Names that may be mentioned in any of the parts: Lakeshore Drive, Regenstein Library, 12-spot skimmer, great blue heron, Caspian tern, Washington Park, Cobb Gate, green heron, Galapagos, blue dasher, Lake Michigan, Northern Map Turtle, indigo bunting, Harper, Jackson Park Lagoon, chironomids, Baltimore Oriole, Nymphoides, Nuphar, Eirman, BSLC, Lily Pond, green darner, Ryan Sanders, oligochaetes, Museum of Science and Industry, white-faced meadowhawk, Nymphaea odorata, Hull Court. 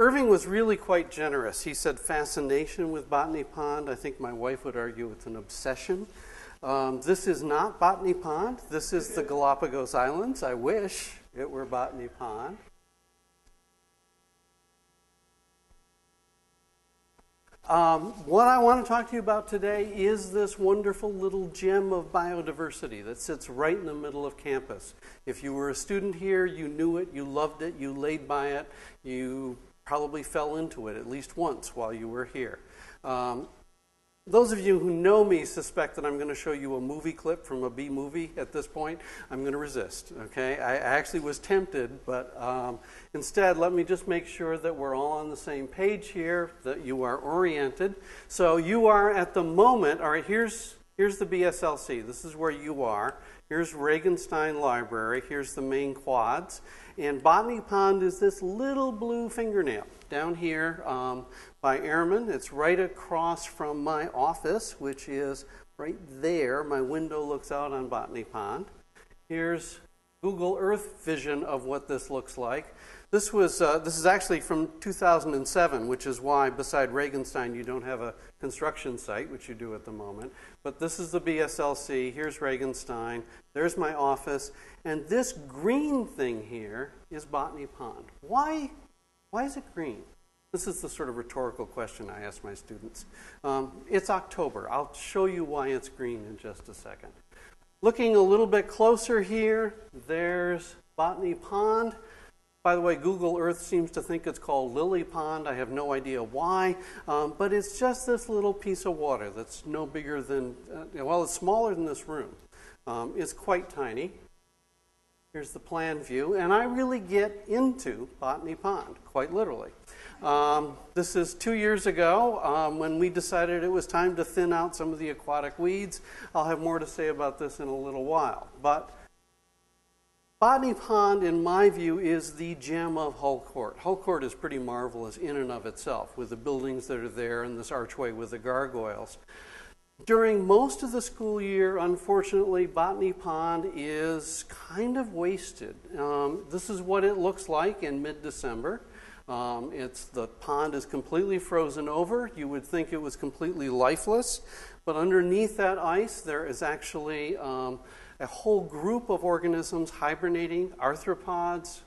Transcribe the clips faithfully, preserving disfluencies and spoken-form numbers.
Irving was really quite generous. He said fascination with Botany Pond. I think my wife would argue it's an obsession. Um, this is not Botany Pond. This is the Galapagos Islands. I wish it were Botany Pond. Um, what I want to talk to you about today is this wonderful little gem of biodiversity that sits right in the middle of campus. If you were a student here, you knew it, you loved it, you laid by it, you probably fell into it at least once while you were here. Um, those of you who know me suspect that I'm going to show you a movie clip from a B movie at this point. I'm going to resist, okay? I actually was tempted, but um, instead let me just make sure that we're all on the same page here, that you are oriented. So you are at the moment, all right, here's, here's the B S L C. This is where you are. Here's Regenstein Library. Here's the main quads. And Botany Pond is this little blue fingernail down here um, by Eirman. It's right across from my office, which is right there. My window looks out on Botany Pond. Here's Google Earth vision of what this looks like. This was uh, this is actually from two thousand seven, which is why beside Regenstein you don't have a construction site, which you do at the moment. But this is the B S L C. Here's Regenstein. There's my office, and this green thing here is Botany Pond. Why? Why is it green? This is the sort of rhetorical question I ask my students. Um, it's October. I'll show you why it's green in just a second. Looking a little bit closer here, there's Botany Pond. By the way, Google Earth seems to think it's called Lily Pond. I have no idea why, um, but it's just this little piece of water that's no bigger than, uh, well, it's smaller than this room. Um, it's quite tiny. Here's the plan view, and I really get into Botany Pond, quite literally. Um, this is two years ago um, when we decided it was time to thin out some of the aquatic weeds. I'll have more to say about this in a little while, but Botany Pond, in my view, is the gem of Hull Court. Hull Court is pretty marvelous in and of itself, with the buildings that are there and this archway with the gargoyles. During most of the school year, unfortunately, Botany Pond is kind of wasted. Um, this is what it looks like in mid-December. Um, it's, the pond is completely frozen over. You would think it was completely lifeless, but underneath that ice, there is actually um, a whole group of organisms hibernating, arthropods,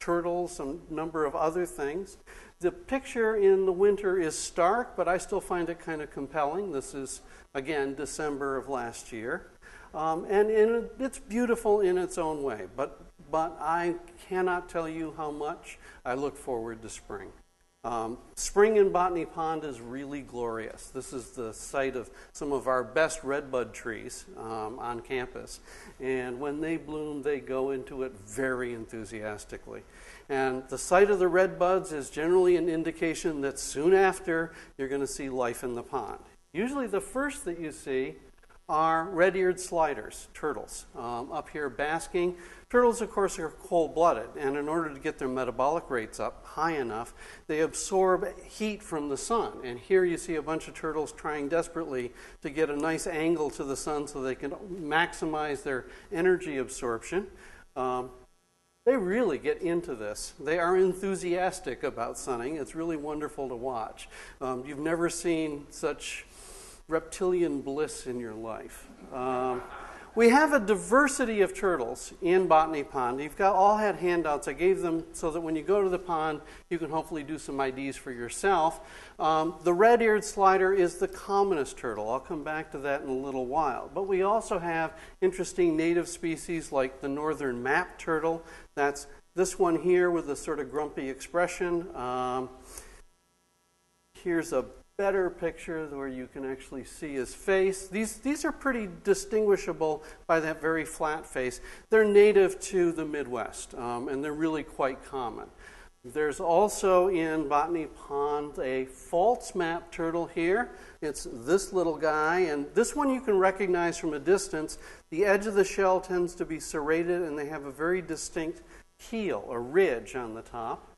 turtles, a number of other things. The picture in the winter is stark, but I still find it kind of compelling. This is, again, December of last year. Um, and in, it's beautiful in its own way, but, but I cannot tell you how much I look forward to spring. Um, spring in Botany Pond is really glorious. This is the site of some of our best redbud trees um, on campus. And when they bloom, they go into it very enthusiastically. And the sight of the redbuds is generally an indication that soon after, you're going to see life in the pond. Usually the first that you see are red-eared sliders, turtles, um, up here basking. Turtles, of course, are cold-blooded, and in order to get their metabolic rates up high enough, they absorb heat from the sun. And here you see a bunch of turtles trying desperately to get a nice angle to the sun so they can maximize their energy absorption. Um, they really get into this. They are enthusiastic about sunning. It's really wonderful to watch. Um, you've never seen such reptilian bliss in your life. Um, We have a diversity of turtles in Botany Pond. You've got, all had handouts. I gave them so that when you go to the pond, you can hopefully do some I Ds for yourself. Um, the red-eared slider is the commonest turtle. I'll come back to that in a little while. But we also have interesting native species like the Northern Map Turtle. That's this one here with a sort of grumpy expression. Um, here's a better picture where you can actually see his face. These, these are pretty distinguishable by that very flat face. They're native to the Midwest, um, and they're really quite common. There's also in Botany Pond a false map turtle here. It's this little guy, and this one you can recognize from a distance. The edge of the shell tends to be serrated, and they have a very distinct keel, a ridge on the top.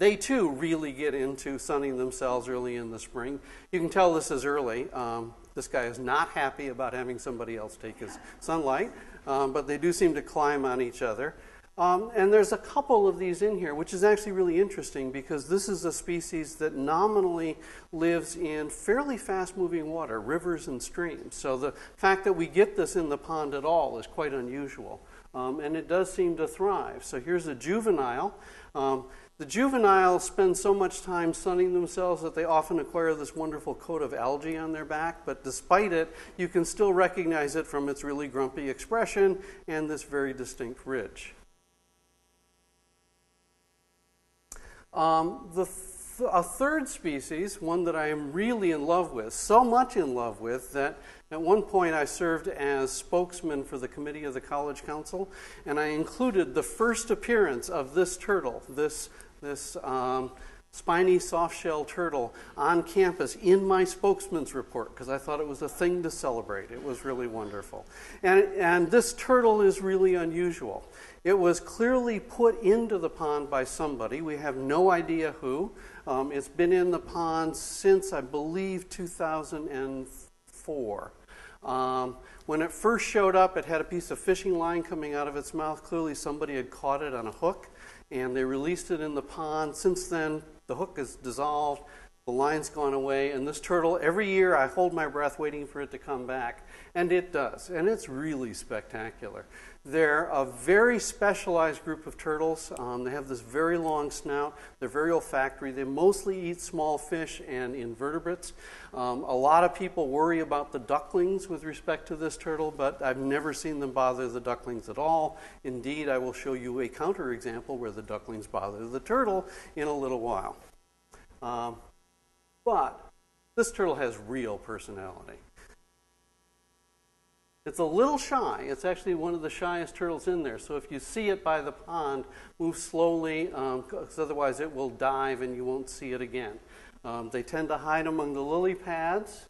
They, too, really get into sunning themselves early in the spring. You can tell this is early. Um, this guy is not happy about having somebody else take his sunlight, um, but they do seem to climb on each other. Um, and there's a couple of these in here, which is actually really interesting because this is a species that nominally lives in fairly fast-moving water, rivers and streams. So the fact that we get this in the pond at all is quite unusual. Um, and it does seem to thrive. So here's a juvenile. Um, the juveniles spend so much time sunning themselves that they often acquire this wonderful coat of algae on their back, but despite it, you can still recognize it from its really grumpy expression and this very distinct ridge. Um, the th a third species, one that I am really in love with, so much in love with that at one point I served as spokesman for the committee of the College Council, and I included the first appearance of this turtle, this, this um, spiny soft-shell turtle on campus in my spokesman's report because I thought it was a thing to celebrate. It was really wonderful. And, and this turtle is really unusual. It was clearly put into the pond by somebody. We have no idea who. Um, it's been in the pond since, I believe, two thousand four. Um, when it first showed up, it had a piece of fishing line coming out of its mouth. Clearly, somebody had caught it on a hook, and they released it in the pond. Since then, the hook is dissolved. The line's gone away, and this turtle, every year I hold my breath waiting for it to come back, and it does, and it's really spectacular. They're a very specialized group of turtles. Um, they have this very long snout. They're very olfactory. They mostly eat small fish and invertebrates. Um, a lot of people worry about the ducklings with respect to this turtle, but I've never seen them bother the ducklings at all. Indeed, I will show you a counterexample where the ducklings bother the turtle in a little while. Um, But this turtle has real personality. It's a little shy. It's actually one of the shyest turtles in there. So if you see it by the pond, move slowly, um, because otherwise it will dive and you won't see it again. Um, they tend to hide among the lily pads.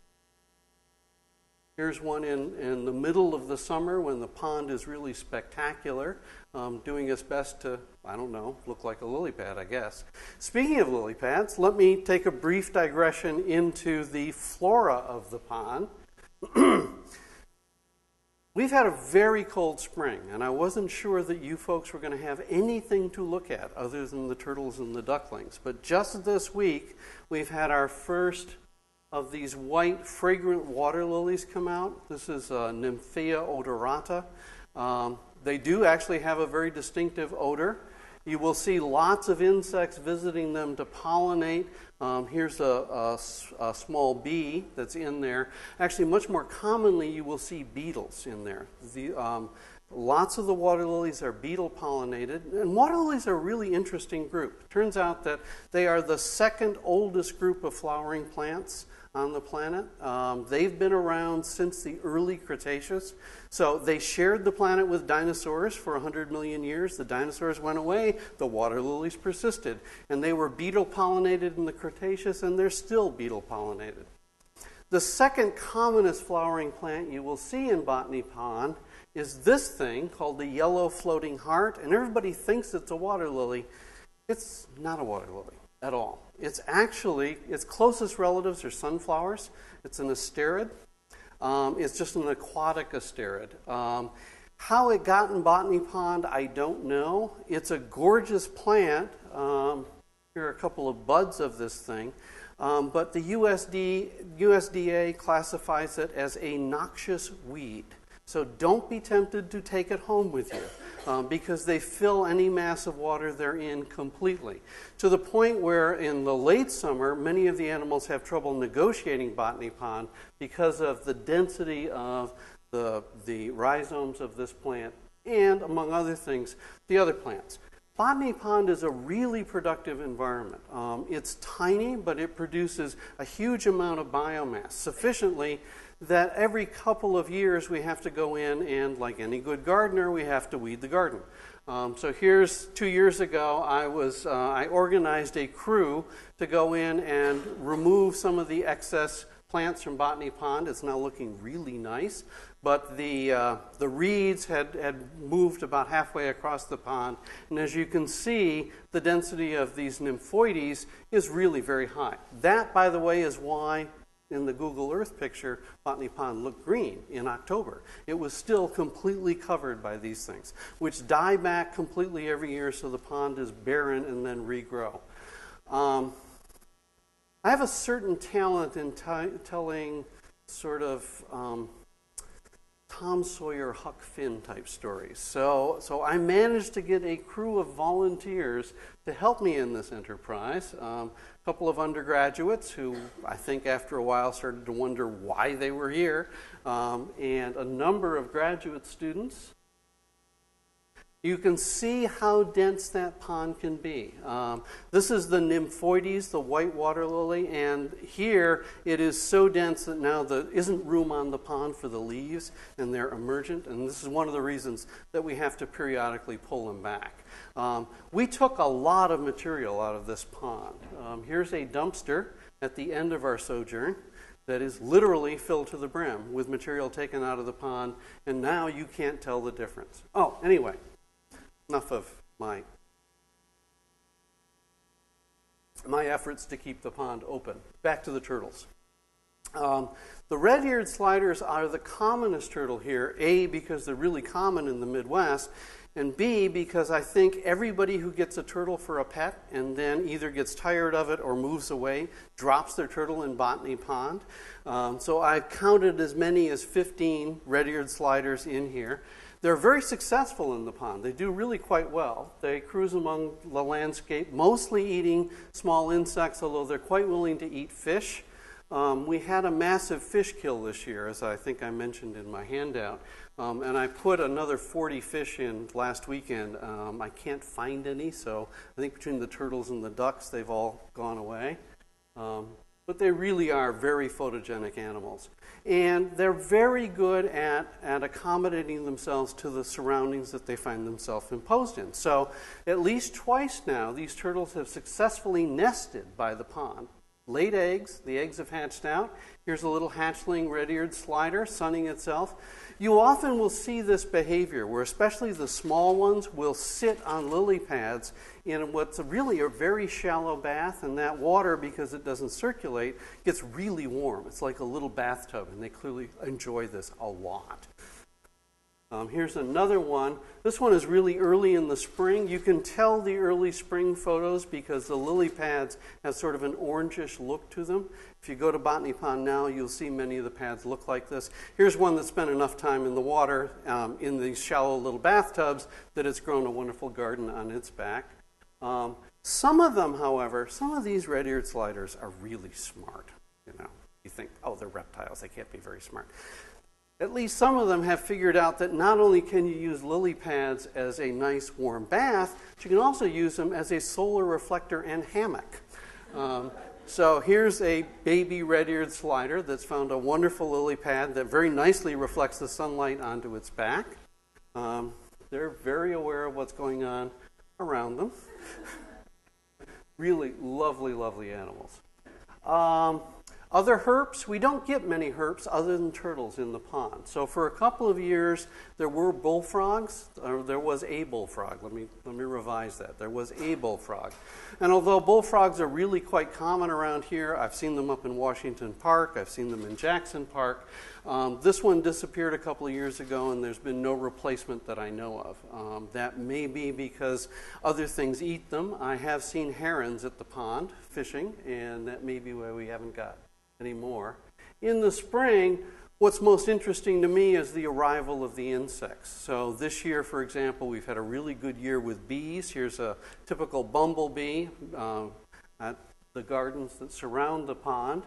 Here's one in, in the middle of the summer when the pond is really spectacular, um, doing its best to, I don't know, look like a lily pad, I guess. Speaking of lily pads, let me take a brief digression into the flora of the pond. We've had a very cold spring, and I wasn't sure that you folks were going to have anything to look at other than the turtles and the ducklings. But just this week, we've had our first of these white, fragrant water lilies come out. This is uh, Nymphaea odorata. Um, they do actually have a very distinctive odor. You will see lots of insects visiting them to pollinate. Um, here's a, a, a small bee that's in there. Actually, much more commonly, you will see beetles in there. The, um, Lots of the water lilies are beetle pollinated, and water lilies are a really interesting group. Turns out that they are the second oldest group of flowering plants on the planet. Um, they've been around since the early Cretaceous. So they shared the planet with dinosaurs for one hundred million years. The dinosaurs went away. The water lilies persisted. And they were beetle pollinated in the Cretaceous, and they're still beetle pollinated. The second commonest flowering plant you will see in Botany Pond is this thing called the yellow floating heart, and everybody thinks it's a water lily. It's not a water lily at all. It's actually, its closest relatives are sunflowers. It's an asterid. Um, it's just an aquatic asterid. Um, how it got in Botany Pond, I don't know. It's a gorgeous plant. Um, here are a couple of buds of this thing. Um, but the U S D A classifies it as a noxious weed. So don't be tempted to take it home with you um, because they fill any mass of water they're in completely. To the point where in the late summer, many of the animals have trouble negotiating Botany Pond because of the density of the, the rhizomes of this plant and, among other things, the other plants. Botany Pond is a really productive environment. Um, it's tiny, but it produces a huge amount of biomass, sufficiently that every couple of years we have to go in and, like any good gardener, we have to weed the garden. Um, so here's two years ago, I was uh, I organized a crew to go in and remove some of the excess plants from Botany Pond. It's now looking really nice, but the uh, the reeds had, had moved about halfway across the pond, and as you can see, the density of these nymphoides is really very high. That, by the way, is why in the Google Earth picture, Botany Pond looked green in October. It was still completely covered by these things, which die back completely every year, so the pond is barren and then regrow. Um, I have a certain talent in telling sort of um, Tom Sawyer, Huck Finn type stories. So, so I managed to get a crew of volunteers to help me in this enterprise. Um, a couple of undergraduates who I think after a while started to wonder why they were here, um, and a number of graduate students. You can see how dense that pond can be. Um, this is the Nymphaeoides, the white water lily, and here it is so dense that now there isn't room on the pond for the leaves, and they're emergent, and this is one of the reasons that we have to periodically pull them back. Um, we took a lot of material out of this pond. Um, here's a dumpster at the end of our sojourn that is literally filled to the brim with material taken out of the pond, and now you can't tell the difference. Oh, anyway. Enough of my, my efforts to keep the pond open. Back to the turtles. Um, the red-eared sliders are the commonest turtle here, A, because they're really common in the Midwest, and B, because I think everybody who gets a turtle for a pet and then either gets tired of it or moves away drops their turtle in Botany Pond. Um, so I've counted as many as fifteen red-eared sliders in here. They're very successful in the pond. They do really quite well. They cruise among the landscape, mostly eating small insects, although they're quite willing to eat fish. Um, we had a massive fish kill this year, as I think I mentioned in my handout. Um, and I put another forty fish in last weekend. Um, I can't find any, so I think between the turtles and the ducks, they've all gone away. Um, But they really are very photogenic animals. And they're very good at, at accommodating themselves to the surroundings that they find themselves imposed in. So at least twice now, these turtles have successfully nested by the pond. Laid eggs, the eggs have hatched out. Here's a little hatchling red-eared slider sunning itself. You often will see this behavior where especially the small ones will sit on lily pads in what's really a very shallow bath, and that water, because it doesn't circulate, gets really warm. It's like a little bathtub, and they clearly enjoy this a lot. Um, here's another one. This one is really early in the spring. You can tell the early spring photos because the lily pads have sort of an orangish look to them. If you go to Botany Pond now, you'll see many of the pads look like this. Here's one that spent enough time in the water um, in these shallow little bathtubs that it's grown a wonderful garden on its back. Um, some of them, however, some of these red-eared sliders are really smart. You know, you think, oh, they're reptiles. They can't be very smart. At least some of them have figured out that not only can you use lily pads as a nice warm bath, but you can also use them as a solar reflector and hammock. Um, so here's a baby red-eared slider that's found a wonderful lily pad that very nicely reflects the sunlight onto its back. Um, they're very aware of what's going on around them. Really lovely, lovely animals. Um, Other herps, we don't get many herps other than turtles in the pond. So for a couple of years, there were bullfrogs, or there was a bullfrog. Let me, let me revise that. There was a bullfrog. And although bullfrogs are really quite common around here, I've seen them up in Washington Park, I've seen them in Jackson Park. Um, this one disappeared a couple of years ago, and there's been no replacement that I know of. Um, that may be because other things eat them. I have seen herons at the pond fishing, and that may be why we haven't got anymore. In the spring, what's most interesting to me is the arrival of the insects. So this year, for example, we've had a really good year with bees. Here's a typical bumblebee uh, at the gardens that surround the pond.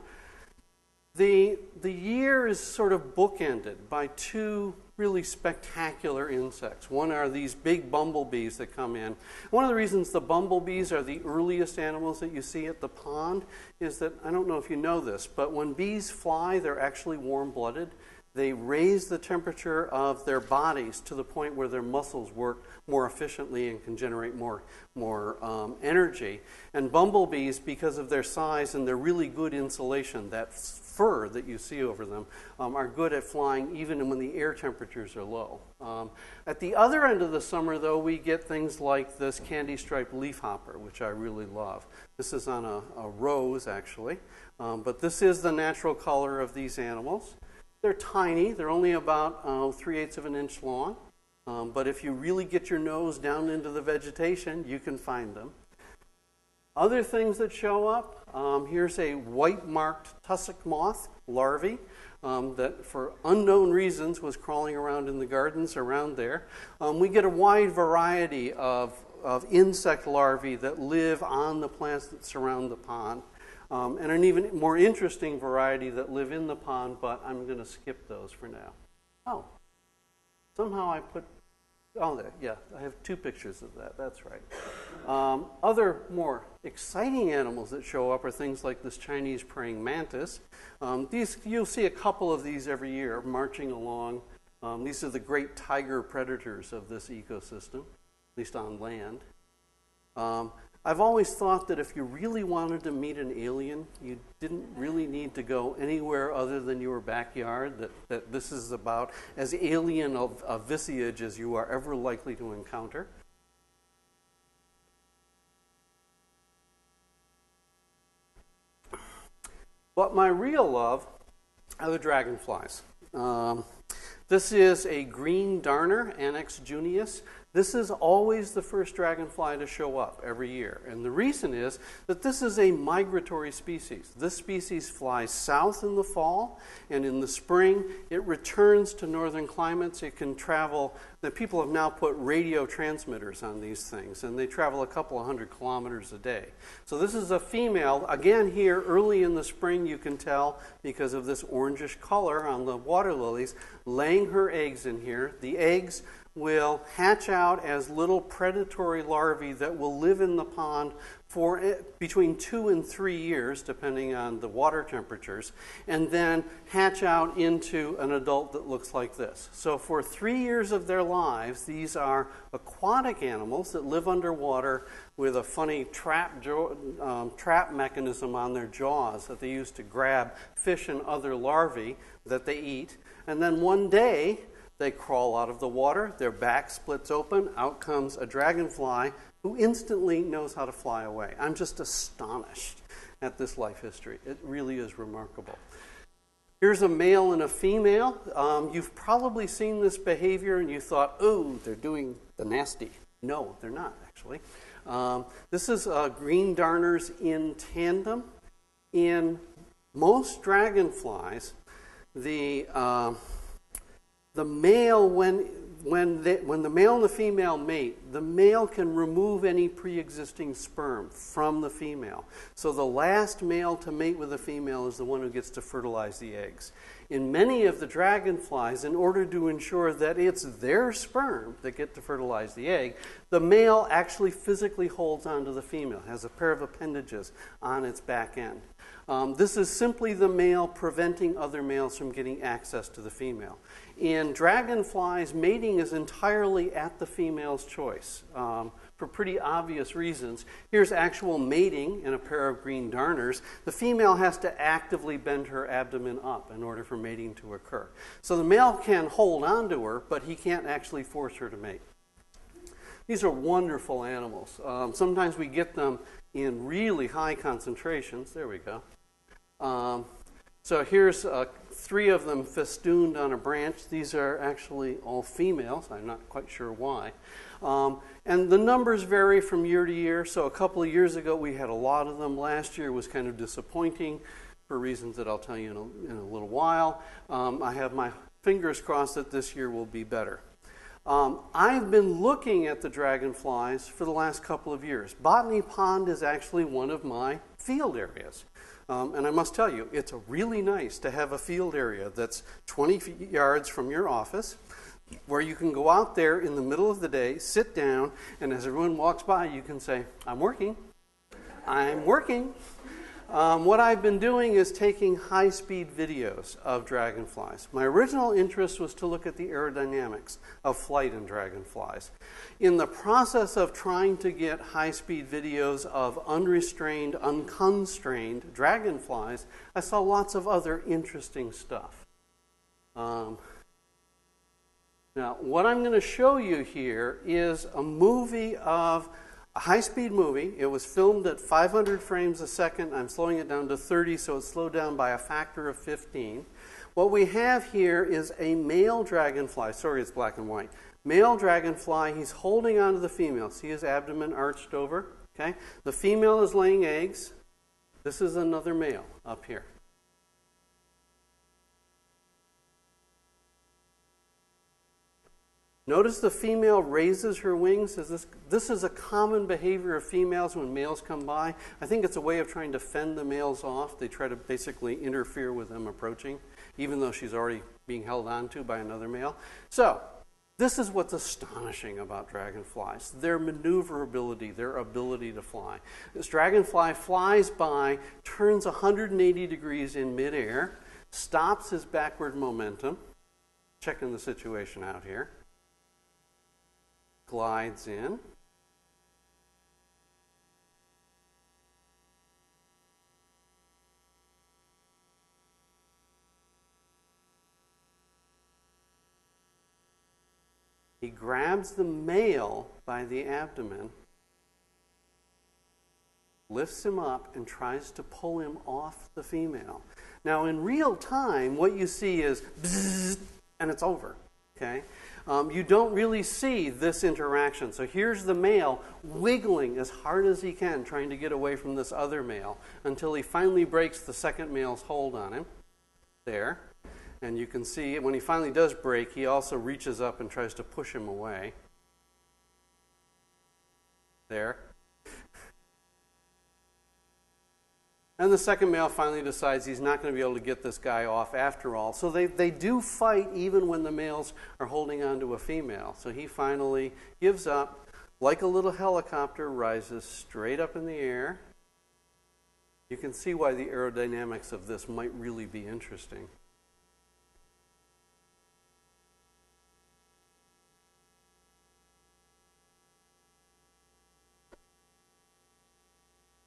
The, the year is sort of bookended by two really spectacular insects. One are these big bumblebees that come in. One of the reasons the bumblebees are the earliest animals that you see at the pond is that, I don't know if you know this, but when bees fly, they're actually warm-blooded. They raise the temperature of their bodies to the point where their muscles work more efficiently and can generate more, more um, energy. And bumblebees, because of their size and their really good insulation, that fur that you see over them, um, are good at flying even when the air temperatures are low. Um, at the other end of the summer, though, we get things like this candy-striped leafhopper, which I really love. This is on a, a rose, actually. Um, but this is the natural color of these animals. They're tiny. They're only about uh, three-eighths of an inch long. Um, but if you really get your nose down into the vegetation, you can find them. Other things that show up, um, here's a white-marked tussock moth larvae um, that for unknown reasons was crawling around in the gardens around there. Um, we get a wide variety of, of insect larvae that live on the plants that surround the pond. Um, and an even more interesting variety that live in the pond, but I'm going to skip those for now. Oh, somehow I put, oh, there, yeah, I have two pictures of that, that's right. Um, other more exciting animals that show up are things like this Chinese praying mantis. Um, these, you'll see a couple of these every year marching along. Um, these are the great tiger predators of this ecosystem, at least on land. Um, I've always thought that if you really wanted to meet an alien, you didn't really need to go anywhere other than your backyard, that, that this is about as alien of, of visage as you are ever likely to encounter. But my real love are the dragonflies. Um, this is a green darner, Anax junius. This is always the first dragonfly to show up every year. And the reason is that this is a migratory species. This species flies south in the fall, and in the spring, it returns to northern climates. It can travel, the people have now put radio transmitters on these things, and they travel a couple of hundred kilometers a day. So this is a female. Again, here, early in the spring, you can tell because of this orangish color on the water lilies, laying her eggs in here. The eggs will hatch out as little predatory larvae that will live in the pond for between two and three years, depending on the water temperatures, and then hatch out into an adult that looks like this. So for three years of their lives, these are aquatic animals that live underwater with a funny trap, um, trap mechanism on their jaws that they use to grab fish and other larvae that they eat. And then one day, they crawl out of the water, their back splits open, out comes a dragonfly who instantly knows how to fly away. I'm just astonished at this life history. It really is remarkable. Here's a male and a female. Um, you've probably seen this behavior and you thought, oh, they're doing the nasty. No, they're not, actually. Um, this is uh, green darners in tandem. In most dragonflies, the... Uh, The male, when, when, they, when the male and the female mate, the male can remove any pre-existing sperm from the female. So the last male to mate with the female is the one who gets to fertilize the eggs. In many of the dragonflies, in order to ensure that it's their sperm that get to fertilize the egg, the male actually physically holds onto the female, has a pair of appendages on its back end. Um, this is simply the male preventing other males from getting access to the female. In dragonflies, mating is entirely at the female's choice um, for pretty obvious reasons. Here's actual mating in a pair of green darners. The female has to actively bend her abdomen up in order for mating to occur. So the male can hold on to her, but he can't actually force her to mate. These are wonderful animals. Um, sometimes we get them in really high concentrations. There we go. Um, so here's uh, three of them festooned on a branch. These are actually all females. I'm not quite sure why. Um, and the numbers vary from year to year. So a couple of years ago, we had a lot of them. Last year was kind of disappointing for reasons that I'll tell you in a, in a little while. Um, I have my fingers crossed that this year will be better. Um, I've been looking at the dragonflies for the last couple of years. Botany Pond is actually one of my field areas. Um, and I must tell you, it's really nice to have a field area that's twenty yards from your office where you can go out there in the middle of the day, sit down, and as everyone walks by, you can say, I'm working, I'm working. Um, what I've been doing is taking high-speed videos of dragonflies. My original interest was to look at the aerodynamics of flight in dragonflies. In the process of trying to get high-speed videos of unrestrained, unconstrained dragonflies, I saw lots of other interesting stuff. Um, now, what I'm going to show you here is a movie of a high-speed movie. It was filmed at five hundred frames a second. I'm slowing it down to thirty, so it's slowed down by a factor of fifteen. What we have here is a male dragonfly. Sorry, it's black and white. Male dragonfly, he's holding onto the female. See his abdomen arched over? Okay. The female is laying eggs. This is another male up here. Notice the female raises her wings. This, this is a common behavior of females when males come by. I think it's a way of trying to fend the males off. They try to basically interfere with them approaching, even though she's already being held onto by another male. So, this is what's astonishing about dragonflies, their maneuverability, their ability to fly. This dragonfly flies by, turns one hundred eighty degrees in midair, stops his backward momentum, checking the situation out here, glides in, he grabs the male by the abdomen, lifts him up, and tries to pull him off the female. Now in real time, what you see is bzzz, and it's over, okay? Um, you don't really see this interaction. So here's the male wiggling as hard as he can, trying to get away from this other male, until he finally breaks the second male's hold on him. There. And you can see when he finally does break, he also reaches up and tries to push him away. There. And the second male finally decides he's not going to be able to get this guy off after all. So they, they do fight even when the males are holding on to a female. So he finally gives up, like a little helicopter, rises straight up in the air. You can see why the aerodynamics of this might really be interesting.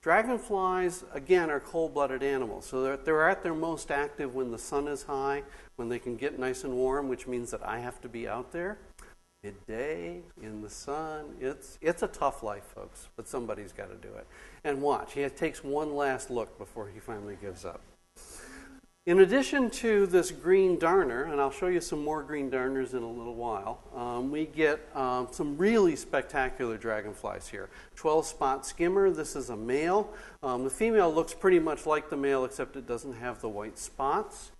Dragonflies, again, are cold-blooded animals, so they're, they're at their most active when the sun is high, when they can get nice and warm, which means that I have to be out there midday, in the sun. It's, it's a tough life, folks, but somebody's got to do it. And watch, he takes one last look before he finally gives up. In addition to this green darner, and I'll show you some more green darners in a little while, um, we get um, some really spectacular dragonflies here. twelve-spot skimmer, this is a male. Um, the female looks pretty much like the male, except it doesn't have the white spots.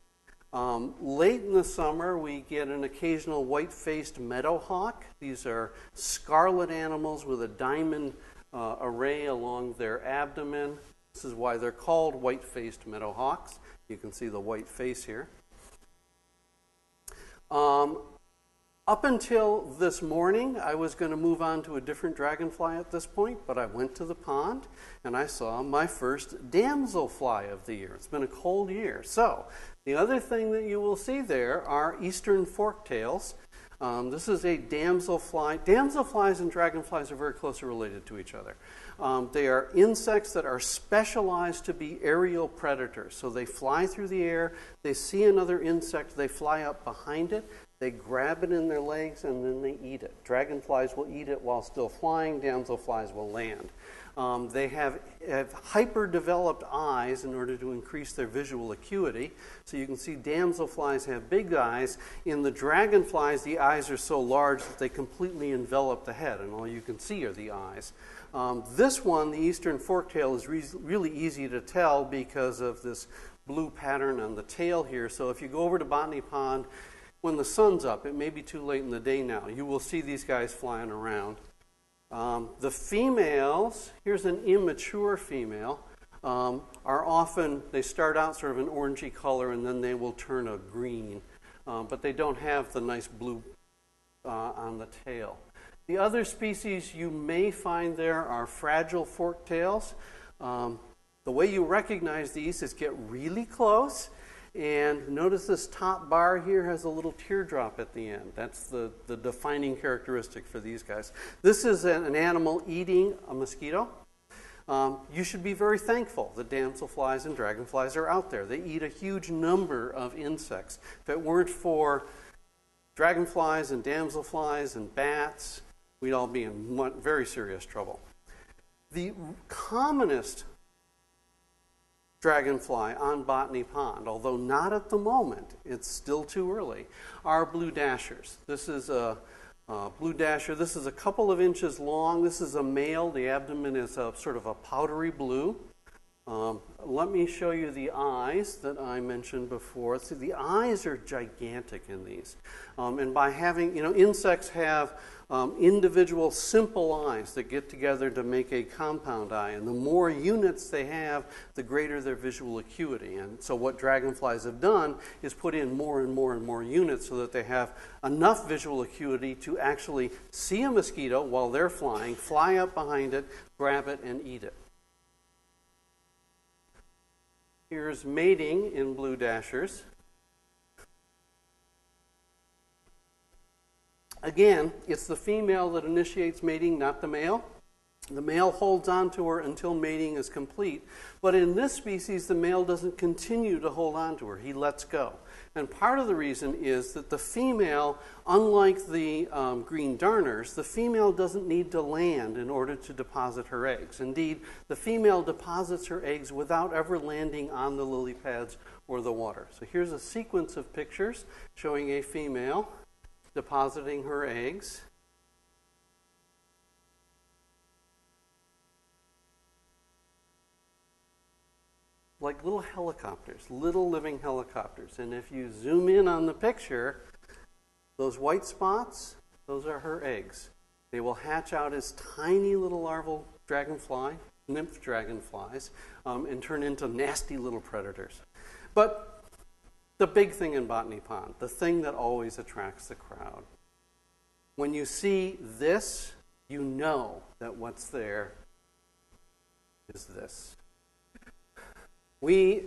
Um, late in the summer, we get an occasional white-faced meadowhawk. These are scarlet animals with a diamond uh, array along their abdomen. This is why they're called white-faced meadowhawks. You can see the white face here. Um, up until this morning, I was going to move on to a different dragonfly at this point, but I went to the pond and I saw my first damselfly of the year. It's been a cold year. So the other thing that you will see there are eastern forktails. Um, this is a damselfly. Damselflies and dragonflies are very closely related to each other. Um, they are insects that are specialized to be aerial predators. So they fly through the air, they see another insect, they fly up behind it, they grab it in their legs, and then they eat it. Dragonflies will eat it while still flying, damselflies will land. Um, they have, have hyper-developed eyes in order to increase their visual acuity. So you can see damselflies have big eyes. In the dragonflies, the eyes are so large that they completely envelop the head, and all you can see are the eyes. Um, this one, the eastern forktail, is re really easy to tell because of this blue pattern on the tail here. So if you go over to Botany Pond, when the sun's up, it may be too late in the day now, you will see these guys flying around. Um, the females, here's an immature female, um, are often, they start out sort of an orangey color and then they will turn a green, um, but they don't have the nice blue uh, on the tail. The other species you may find there are fragile forktails. Um, The way you recognize these is get really close, and notice this top bar here has a little teardrop at the end. That's the, the defining characteristic for these guys. This is an, an animal eating a mosquito. Um, you should be very thankful that damselflies and dragonflies are out there. They eat a huge number of insects. If it weren't for dragonflies and damselflies and bats, we'd all be in very serious trouble. The commonest dragonfly on Botany Pond, although not at the moment, it's still too early, are blue dashers. This is a uh, blue dasher. This is a couple of inches long. This is a male. The abdomen is a, sort of a powdery blue. Um, let me show you the eyes that I mentioned before. See, the eyes are gigantic in these. Um, and by having, you know, insects have um, individual simple eyes that get together to make a compound eye. And the more units they have, the greater their visual acuity. And so what dragonflies have done is put in more and more and more units so that they have enough visual acuity to actually see a mosquito while they're flying, fly up behind it, grab it, and eat it. Here's mating in blue dashers. Again, it's the female that initiates mating, not the male. The male holds on to her until mating is complete. But in this species, the male doesn't continue to hold on to her. He lets go. And part of the reason is that the female, unlike the um, green darners, the female doesn't need to land in order to deposit her eggs. Indeed, the female deposits her eggs without ever landing on the lily pads or the water. So here's a sequence of pictures showing a female depositing her eggs. Like little helicopters, little living helicopters. And if you zoom in on the picture, those white spots, those are her eggs. They will hatch out as tiny little larval dragonfly, nymph dragonflies, um, and turn into nasty little predators. But the big thing in Botany Pond, the thing that always attracts the crowd, when you see this, you know that what's there is this. We,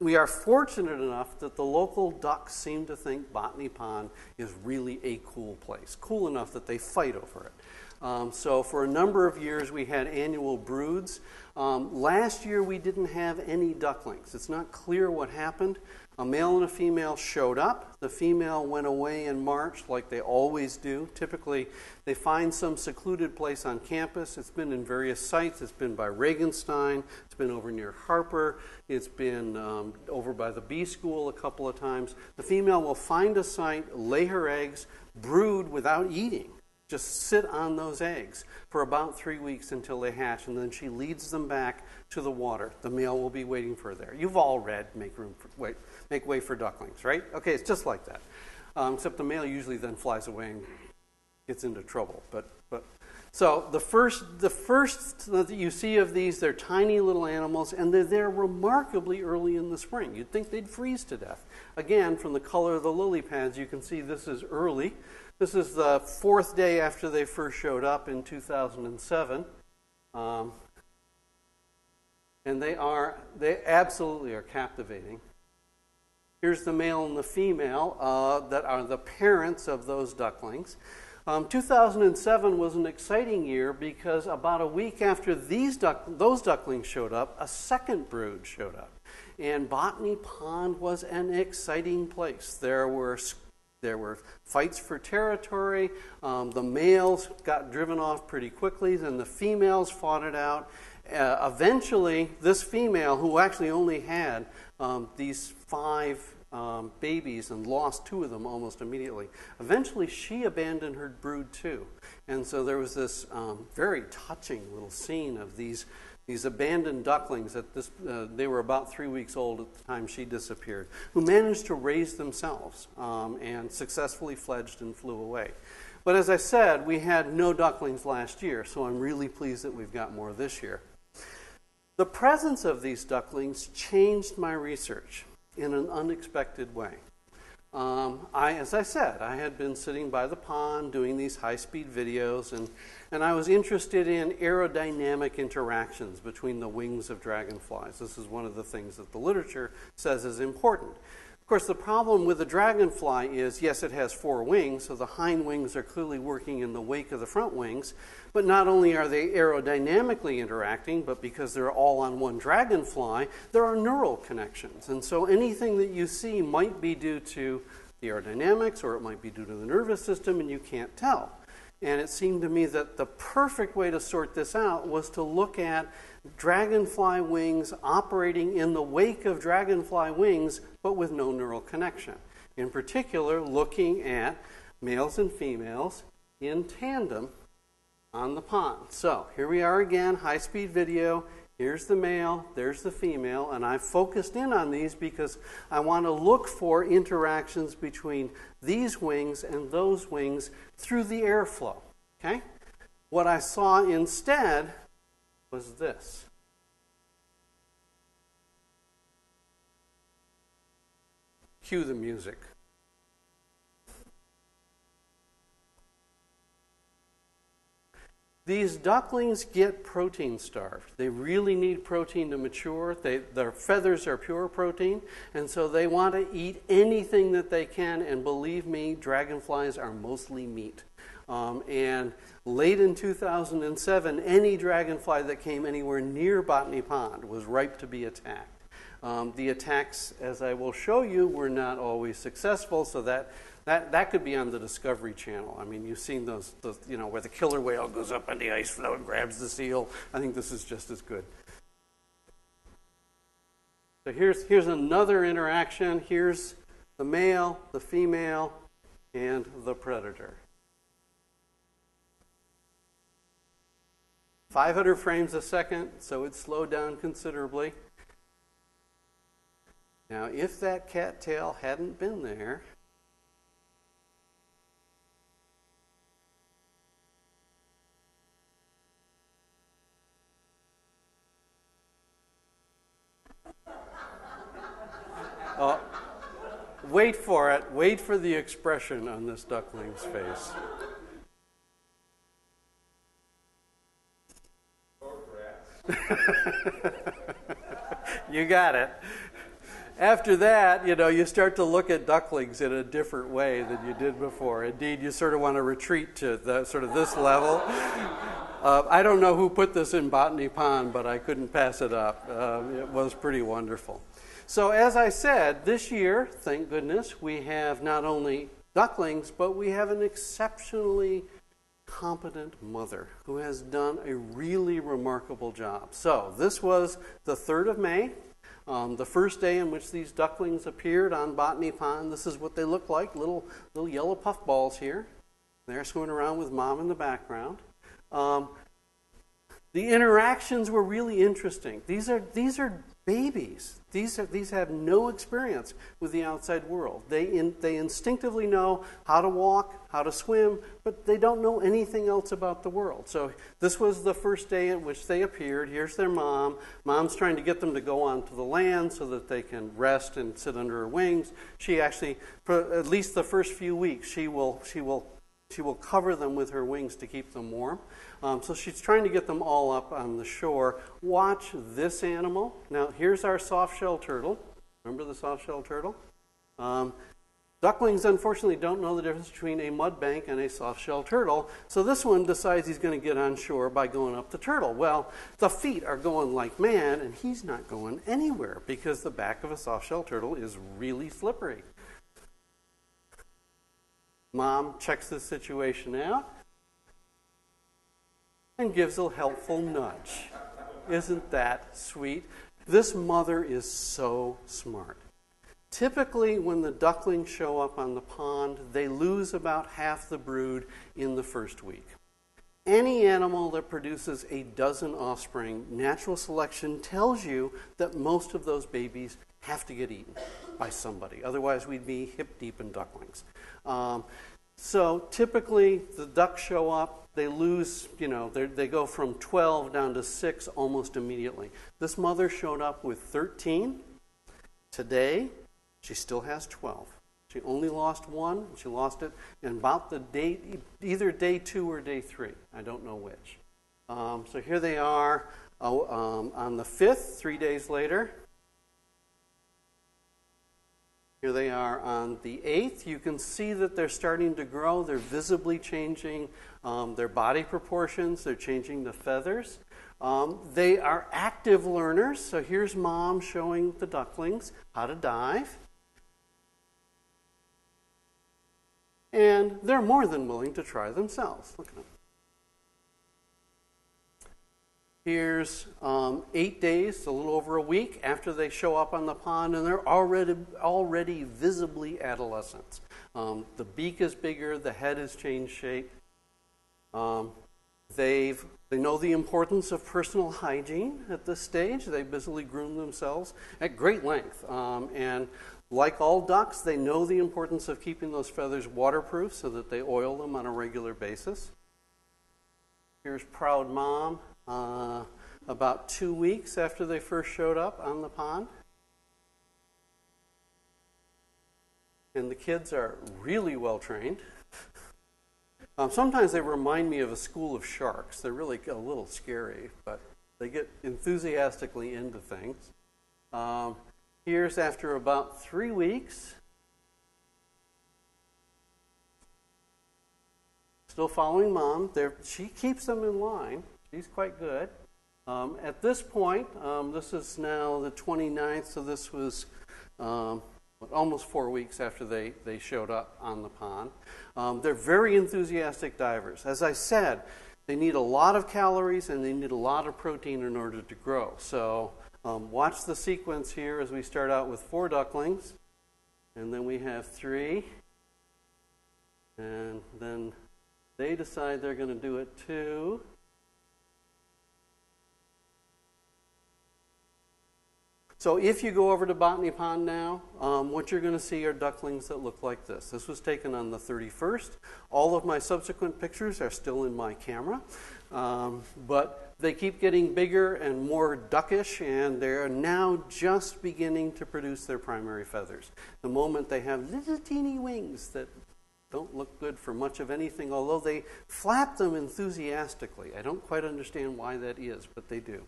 we are fortunate enough that the local ducks seem to think Botany Pond is really a cool place, cool enough that they fight over it. Um, so for a number of years, we had annual broods. Um, last year, we didn't have any ducklings. It's not clear what happened. A male and a female showed up. The female went away in March like they always do. Typically, they find some secluded place on campus. It's been in various sites. It's been by Regenstein. It's been over near Harper. It's been um, over by the B School a couple of times. The female will find a site, lay her eggs, brood without eating. Just sit on those eggs for about three weeks until they hatch, and then she leads them back to the water. The male will be waiting for her there. You've all read Make, Room for, wait, Make Way for Ducklings, right? Okay, it's just like that, um, except the male usually then flies away and gets into trouble. But, but so the first, the first that you see of these, they're tiny little animals, and they're there remarkably early in the spring. You'd think they'd freeze to death. Again, from the color of the lily pads, you can see this is early. This is the fourth day after they first showed up in two thousand seven. Um, and they are, they absolutely are captivating. Here's the male and the female uh, that are the parents of those ducklings. Um, two thousand seven was an exciting year because about a week after these duck, those ducklings showed up, a second brood showed up. And Botany Pond was an exciting place. There were There were fights for territory. Um, the males got driven off pretty quickly. Then the females fought it out. Uh, eventually, this female, who actually only had um, these five um, babies and lost two of them almost immediately, eventually she abandoned her brood too. And so there was this um, very touching little scene of these These abandoned ducklings, at this, uh, they were about three weeks old at the time she disappeared, who managed to raise themselves um, and successfully fledged and flew away. But as I said, we had no ducklings last year, so I'm really pleased that we've got more this year. The presence of these ducklings changed my research in an unexpected way. Um, I, as I said, I had been sitting by the pond doing these high-speed videos, and, and I was interested in aerodynamic interactions between the wings of dragonflies. This is one of the things that the literature says is important. Of course, the problem with the dragonfly is, yes, it has four wings, so the hind wings are clearly working in the wake of the front wings, but not only are they aerodynamically interacting, but because they're all on one dragonfly, there are neural connections. And so anything that you see might be due to the aerodynamics, or it might be due to the nervous system, and you can't tell. And it seemed to me that the perfect way to sort this out was to look at dragonfly wings operating in the wake of dragonfly wings, but with no neural connection. In particular, looking at males and females in tandem on the pond. So here we are again, high-speed video. Here's the male, there's the female, and I focused in on these because I want to look for interactions between these wings and those wings through the airflow, okay? What I saw instead was this. Cue the music. These ducklings get protein starved. They really need protein to mature. They, their feathers are pure protein, and so they want to eat anything that they can, and believe me, dragonflies are mostly meat. Um, and late in two thousand seven, any dragonfly that came anywhere near Botany Pond was ripe to be attacked. Um, the attacks, as I will show you, were not always successful, so that That, that could be on the Discovery Channel. I mean, you've seen those, those, you know, where the killer whale goes up on the ice floe and grabs the seal. I think this is just as good. So here's, here's another interaction. Here's the male, the female, and the predator. five hundred frames a second, so it slowed down considerably. Now, if that cattail hadn't been there, Uh, wait for it. Wait for the expression on this duckling's face. You got it. After that, you know, you start to look at ducklings in a different way than you did before. Indeed, you sort of want to retreat to the, sort of this level. Uh, I don't know who put this in Botany Pond, but I couldn't pass it up. Um, it was pretty wonderful. So as I said, this year, thank goodness, we have not only ducklings, but we have an exceptionally competent mother who has done a really remarkable job. So this was the third of May, um, the first day in which these ducklings appeared on Botany Pond. This is what they look like, little, little yellow puffballs here. They're swimming around with mom in the background. Um, the interactions were really interesting. These are, these are babies. These, are, these have no experience with the outside world. They, in, they instinctively know how to walk, how to swim, but they don't know anything else about the world. So this was the first day at which they appeared. Here's their mom. Mom's trying to get them to go onto the land so that they can rest and sit under her wings. She actually, for at least the first few weeks, she will, she will, she will cover them with her wings to keep them warm. Um, so she's trying to get them all up on the shore. Watch this animal. Now, here's our soft-shell turtle. Remember the soft-shell turtle? Um, ducklings, unfortunately, don't know the difference between a mudbank and a soft-shell turtle. So this one decides he's going to get on shore by going up the turtle. Well, the feet are going like mad, and he's not going anywhere because the back of a soft-shell turtle is really slippery. Mom checks the situation out and gives a helpful nudge. Isn't that sweet? This mother is so smart. Typically, when the ducklings show up on the pond, they lose about half the brood in the first week. Any animal that produces a dozen offspring, natural selection tells you that most of those babies have to get eaten by somebody. Otherwise, we'd be hip deep in ducklings. Um, so typically, the ducks show up. They lose, you know, they go from twelve down to six almost immediately. This mother showed up with thirteen. Today, she still has twelve. She only lost one. She lost it in about the day, either day two or day three. I don't know which. Um, so here they are oh, um, on the fifth, three days later. Here they are on the eighth. You can see that they're starting to grow. They're visibly changing um, their body proportions. They're changing the feathers. Um, they are active learners. So here's mom showing the ducklings how to dive. And they're more than willing to try themselves. Look at them. Here's um, eight days, a little over a week, after they show up on the pond, and they're already, already visibly adolescents. Um, the beak is bigger, the head has changed shape. Um, they've, they know the importance of personal hygiene at this stage. They busily groom themselves at great length. Um, and like all ducks, they know the importance of keeping those feathers waterproof so that they oil them on a regular basis. Here's proud mom. Uh, about two weeks after they first showed up on the pond. And the kids are really well trained. Um, sometimes they remind me of a school of sharks. They're really a little scary, but they get enthusiastically into things. Um, here's after about three weeks. Still following mom. They're, she keeps them in line. He's quite good. Um, at this point, um, this is now the twenty-ninth, so this was um, almost four weeks after they, they showed up on the pond. Um, they're very enthusiastic divers. As I said, they need a lot of calories and they need a lot of protein in order to grow. So um, watch the sequence here as we start out with four ducklings, and then we have three, and then they decide they're going to do it too. So if you go over to Botany Pond now, um, what you're going to see are ducklings that look like this. This was taken on the thirty-first. All of my subsequent pictures are still in my camera. Um, but they keep getting bigger and more duckish, and they're now just beginning to produce their primary feathers. The moment they have little teeny wings that don't look good for much of anything, although they flap them enthusiastically. I don't quite understand why that is, but they do.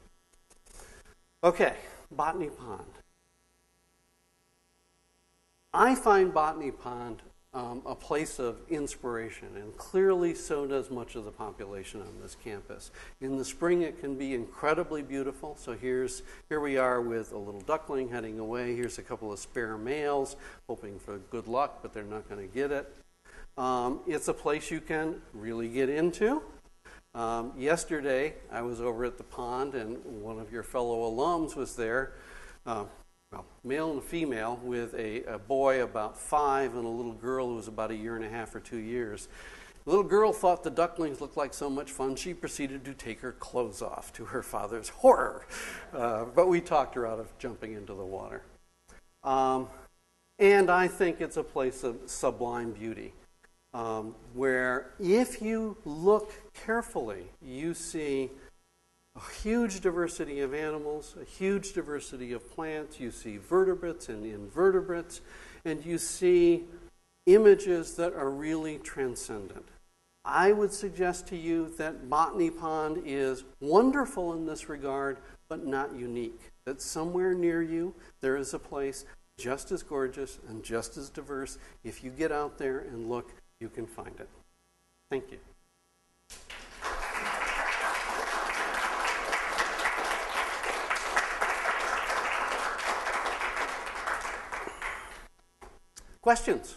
Okay. Botany Pond. I find Botany Pond um, a place of inspiration, and clearly so does much of the population on this campus. In the spring it can be incredibly beautiful, so here's, here we are with a little duckling heading away. Here's a couple of spare males hoping for good luck, but they're not going to get it. Um, it's a place you can really get into. Um, yesterday, I was over at the pond, and one of your fellow alums was there, uh, well, male and female, with a, a boy about five and a little girl who was about a year and a half or two years. The little girl thought the ducklings looked like so much fun, she proceeded to take her clothes off, to her father's horror. Uh, but we talked her out of jumping into the water. Um, and I think it's a place of sublime beauty. Um, where if you look carefully, you see a huge diversity of animals, a huge diversity of plants, you see vertebrates and invertebrates, and you see images that are really transcendent. I would suggest to you that Botany Pond is wonderful in this regard, but not unique. That somewhere near you, there is a place just as gorgeous and just as diverse. If you get out there and look, you can find it. Thank you. Questions?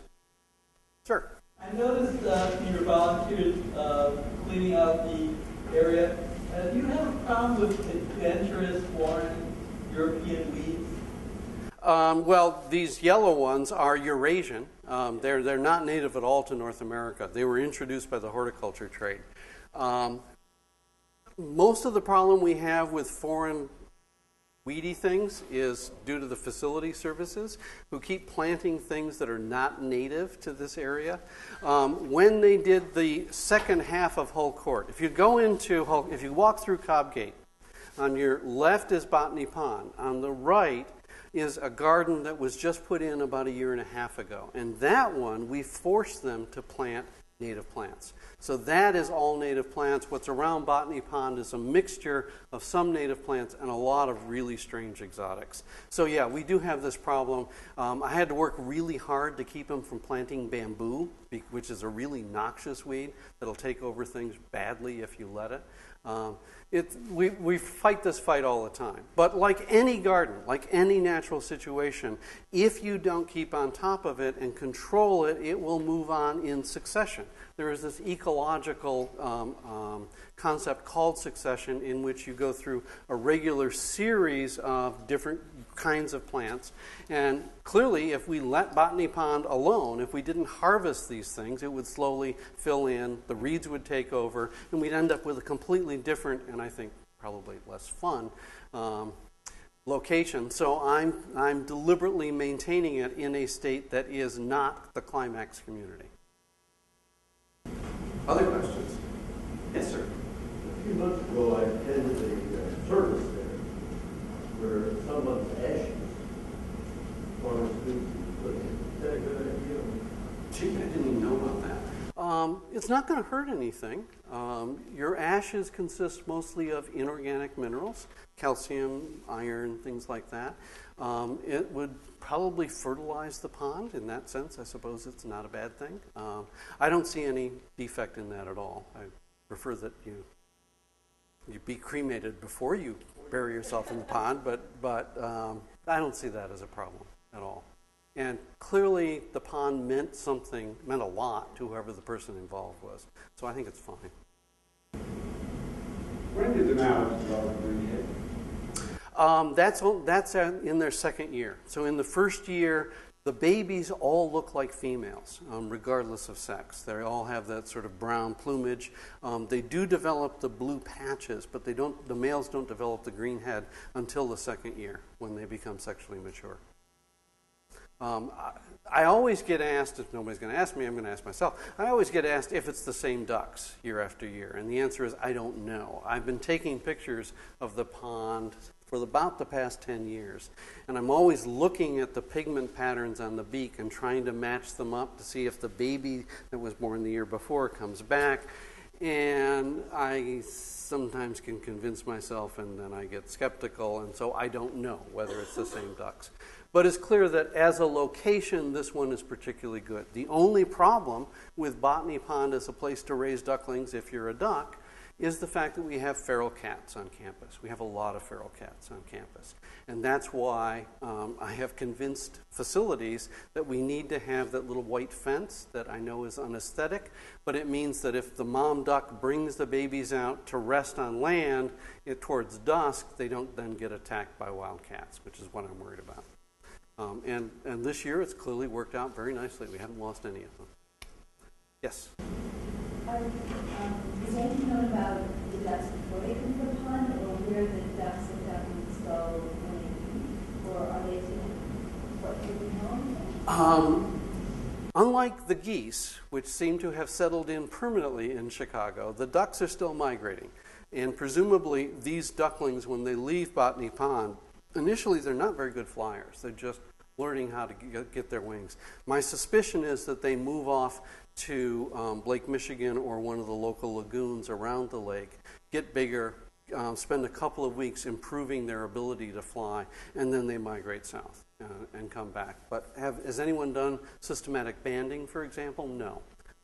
Sir? I noticed uh, your volunteers uh, cleaning out the area. Uh, do you have a problem with adventurous foreign European weeds? Um, well, these yellow ones are Eurasian. Um, they're, they're not native at all to North America. They were introduced by the horticulture trade. Um, most of the problem we have with foreign weedy things is due to the facility services who keep planting things that are not native to this area. Um, when they did the second half of Hull Court, if you go into Hull, if you walk through Cobb Gate, on your left is Botany Pond. On the right is a garden that was just put in about a year and a half ago. And that one, we forced them to plant native plants. So that is all native plants. What's around Botany Pond is a mixture of some native plants and a lot of really strange exotics. So yeah, we do have this problem. Um, I had to work really hard to keep them from planting bamboo, which is a really noxious weed that'll take over things badly if you let it. Um, it we, we fight this fight all the time. But like any garden, like any natural situation, if you don't keep on top of it and control it, it will move on in succession. There is this ecological um, um, concept called succession, in which you go through a regular series of different kinds of plants. And clearly, if we let Botany Pond alone, if we didn't harvest these things, it would slowly fill in, the reeds would take over, and we'd end up with a completely different, and I think probably less fun, um, location. So I'm, I'm deliberately maintaining it in a state that is not the climax community. Other questions? Yes, sir. A few months ago, I attended a service there where someone's ashes wanted to put in. Is that a good idea? Gee, I didn't even know about that. Um, it's not going to hurt anything. Um, your ashes consist mostly of inorganic minerals, calcium, iron, things like that. Um, it would probably fertilize the pond. In that sense, I suppose it's not a bad thing. Um, I don't see any defect in that at all. I prefer that you you be cremated before you bury yourself in the pond, but, but um, I don't see that as a problem at all. And clearly the pond meant something, meant a lot to whoever the person involved was. So I think it's fine. When did the mountains develop green heron? Um, that's that's in their second year. So in the first year, the babies all look like females, um, regardless of sex. They all have that sort of brown plumage. Um, they do develop the blue patches, but they don't. The males don't develop the green head until the second year, when they become sexually mature. Um, I, I always get asked, if nobody's going to ask me, I'm going to ask myself, I always get asked if it's the same ducks year after year. And the answer is, I don't know. I've been taking pictures of the pond for about the past ten years. And I'm always looking at the pigment patterns on the beak and trying to match them up to see if the baby that was born the year before comes back. And I sometimes can convince myself, and then I get skeptical. And so I don't know whether it's the same ducks. But it's clear that as a location, this one is particularly good. The only problem with Botany Pond as a place to raise ducklings, if you're a duck, is the fact that we have feral cats on campus. We have a lot of feral cats on campus. And that's why um, I have convinced facilities that we need to have that little white fence that I know is unesthetic, but it means that if the mom duck brings the babies out to rest on land it, towards dusk, they don't then get attacked by wild cats, which is what I'm worried about. Um, and, and this year, it's clearly worked out very nicely. We haven't lost any of them. Yes? Are, um, is anything known about the ducks before they come to the pond, or where the ducks and ducklings go when they leave? Or are they taken home? Um, unlike the geese, which seem to have settled in permanently in Chicago, the ducks are still migrating. And presumably, these ducklings, when they leave Botany Pond, initially, they're not very good flyers. They're just learning how to get their wings. My suspicion is that they move off to um, Lake Michigan or one of the local lagoons around the lake, get bigger, um, spend a couple of weeks improving their ability to fly, and then they migrate south uh, and come back. But have, has anyone done systematic banding, for example? No.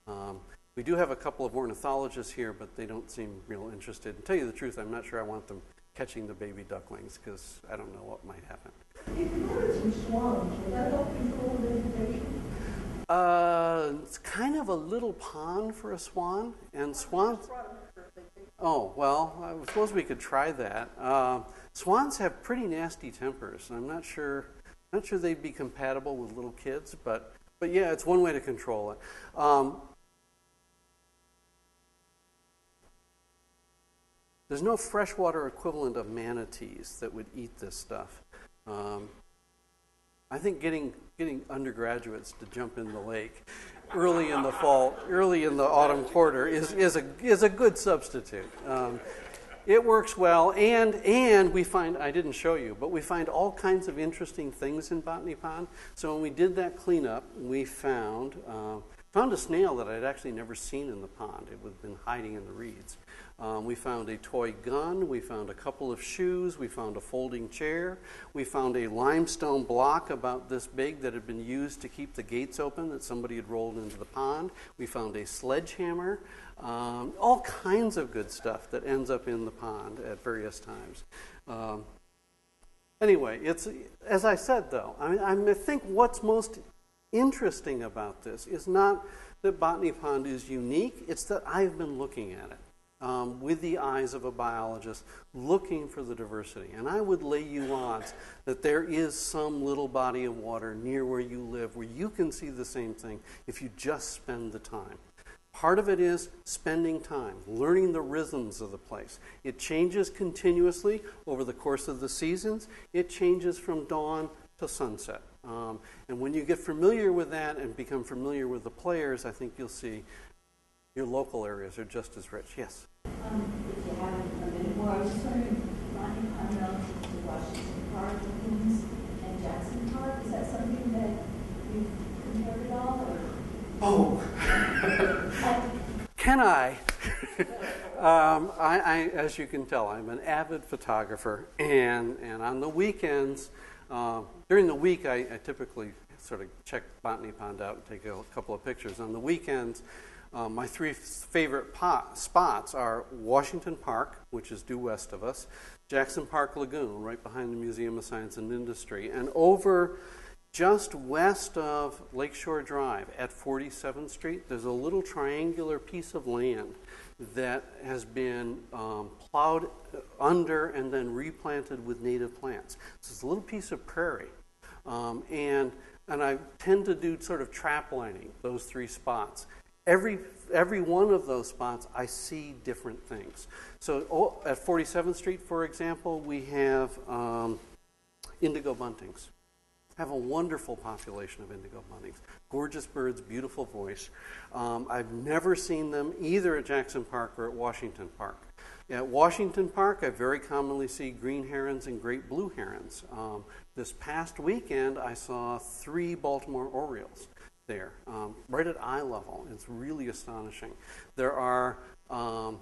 Um, we do have a couple of ornithologists here, but they don't seem real interested. And to tell you the truth, I'm not sure I want them catching the baby ducklings, because I don't know what might happen. If you ordered some swans, would that help control the inundation? Uh, it's kind of a little pond for a swan, and swans. Oh well, I suppose we could try that. Uh, swans have pretty nasty tempers, and I'm not sure, not sure they'd be compatible with little kids. But, but yeah, it's one way to control it. Um, There's no freshwater equivalent of manatees that would eat this stuff. Um, I think getting getting undergraduates to jump in the lake early in the fall, early in the autumn quarter is is a is a good substitute. Um, It works well, and, and we find, I didn't show you, but we find all kinds of interesting things in Botany Pond. So when we did that cleanup, we found, uh, found a snail that I'd actually never seen in the pond. It had been hiding in the reeds. Um, we found a toy gun, we found a couple of shoes, we found a folding chair, we found a limestone block about this big that had been used to keep the gates open that somebody had rolled into the pond. We found a sledgehammer, um, all kinds of good stuff that ends up in the pond at various times. Um, anyway, it's, as I said though, I mean, I think what's most interesting about this is not that Botany Pond is unique, it's that I've been looking at it. Um, with the eyes of a biologist looking for the diversity. And I would lay you odds that there is some little body of water near where you live where you can see the same thing if you just spend the time. Part of it is spending time, learning the rhythms of the place. It changes continuously over the course of the seasons. It changes from dawn to sunset. Um, and when you get familiar with that and become familiar with the players, I think you'll see your local areas are just as rich. Yes? Um, if you haven't a minute more, I was just wondering, Botany Pond relative to Washington Park lagoons and Jackson Park, is that something that you've compared at all? Or? Oh! Can I? um, I, I? As you can tell, I'm an avid photographer, and, and on the weekends, uh, during the week, I, I typically sort of check Botany Pond out and take a couple of pictures. On the weekends, Um, my three favorite pot, spots are Washington Park, which is due west of us, Jackson Park Lagoon, right behind the Museum of Science and Industry, and over just west of Lakeshore Drive at forty-seventh street, there's a little triangular piece of land that has been um, plowed under and then replanted with native plants. So it's a little piece of prairie. Um, and, and I tend to do sort of trap lining, those three spots. Every, every one of those spots, I see different things. So oh, at forty-seventh street, for example, we have um, indigo buntings. Have a wonderful population of indigo buntings. Gorgeous birds, beautiful voice. Um, I've never seen them either at Jackson Park or at Washington Park. At Washington Park, I very commonly see green herons and great blue herons. Um, this past weekend, I saw three Baltimore Orioles there, um, right at eye level. It's really astonishing. There are um,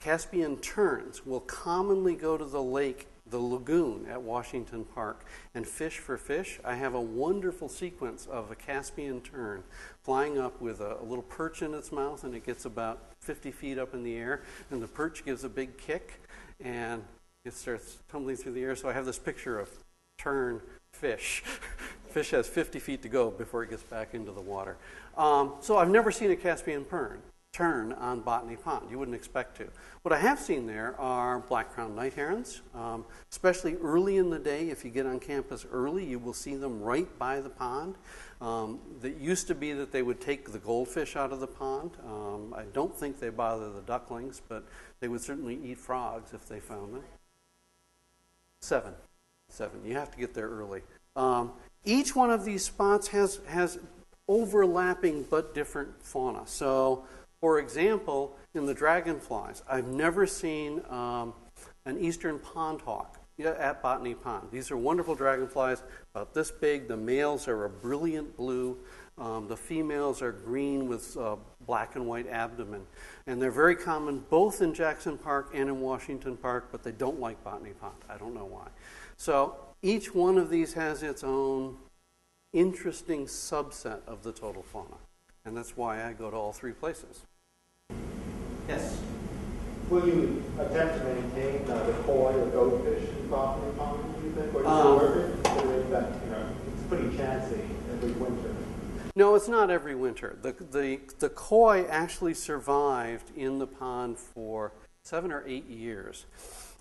Caspian terns will commonly go to the lake, the lagoon at Washington Park, and fish for fish. I have a wonderful sequence of a Caspian tern flying up with a, a little perch in its mouth, and it gets about fifty feet up in the air, and the perch gives a big kick, and it starts tumbling through the air. So I have this picture of tern fish. Fish has fifty feet to go before it gets back into the water. Um, so I've never seen a Caspian tern, tern on Botany Pond. You wouldn't expect to. What I have seen there are black-crowned night herons, um, especially early in the day. If you get on campus early, you will see them right by the pond. Um, it used to be that they would take the goldfish out of the pond. Um, I don't think they bother the ducklings, but they would certainly eat frogs if they found them. Seven. Seven. You have to get there early. Um, Each one of these spots has, has overlapping but different fauna. So, for example, in the dragonflies, I've never seen um, an eastern pondhawk at Botany Pond. These are wonderful dragonflies, about this big. The males are a brilliant blue. Um, the females are green with uh, black and white abdomen. And they're very common both in Jackson Park and in Washington Park, but they don't like Botany Pond. I don't know why. So each one of these has its own interesting subset of the total fauna. And that's why I go to all three places. Yes? Will you attempt to maintain uh, the koi or goldfish in Botany Pond, do you think? Or do you um, work it? Or is that, you know, it's pretty chancy every winter. No, it's not every winter. The, the, the koi actually survived in the pond for seven or eight years.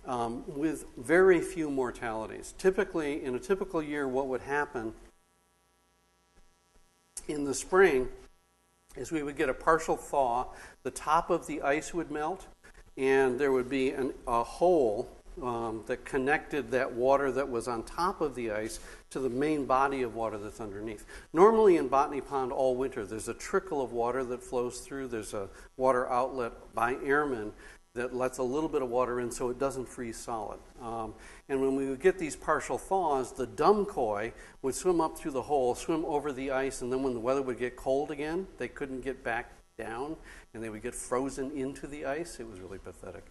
Um, with very few mortalities. Typically, in a typical year, what would happen in the spring is we would get a partial thaw, the top of the ice would melt, and there would be an, a hole um, that connected that water that was on top of the ice to the main body of water that's underneath. Normally in Botany Pond all winter, there's a trickle of water that flows through, there's a water outlet by Eirman that lets a little bit of water in so it doesn't freeze solid. Um, and when we would get these partial thaws, the dumb koi would swim up through the hole, swim over the ice, and then when the weather would get cold again, they couldn't get back down, and they would get frozen into the ice. It was really pathetic.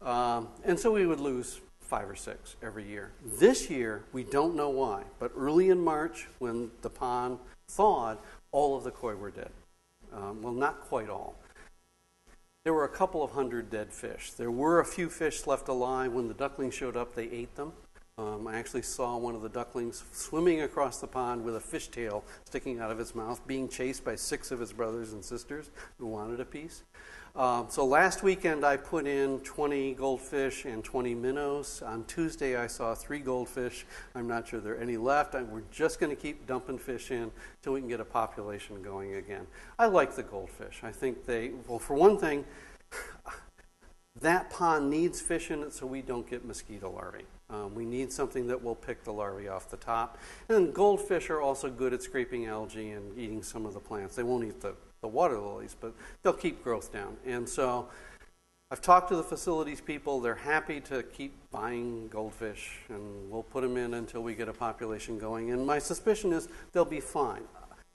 Um, and so we would lose five or six every year. This year, we don't know why, but early in March, when the pond thawed, all of the koi were dead. Um, well, not quite all. There were a couple of hundred dead fish. There were a few fish left alive. When the ducklings showed up, they ate them. Um, I actually saw one of the ducklings swimming across the pond with a fishtail sticking out of its mouth, being chased by six of its brothers and sisters who wanted a piece. Um, so last weekend, I put in twenty goldfish and twenty minnows. On Tuesday, I saw three goldfish. I'm not sure there are any left. I, we're just going to keep dumping fish in till we can get a population going again. I like the goldfish. I think they, well, for one thing, that pond needs fish in it so we don't get mosquito larvae. Um, we need something that will pick the larvae off the top. And goldfish are also good at scraping algae and eating some of the plants. They won't eat the the water lilies, but they'll keep growth down. And so I've talked to the facilities people. They're happy to keep buying goldfish, and we'll put them in until we get a population going. And my suspicion is they'll be fine.